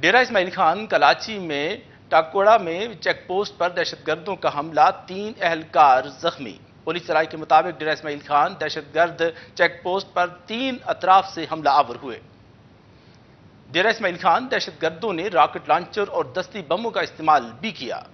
डेरा इस्माइल खान कलाची में टाकोड़ा में चेकपोस्ट पर दहशतगर्दों का हमला, 3 अहलकार जख्मी। पुलिस सराय के मुताबिक डेरा इस्माइल खान दहशतगर्द चेकपोस्ट पर 3 अतराफ से हमला आवर हुए। डेरा इस्माइल खान दहशतगर्दों ने रॉकेट लॉन्चर और दस्ती बमों का इस्तेमाल भी किया।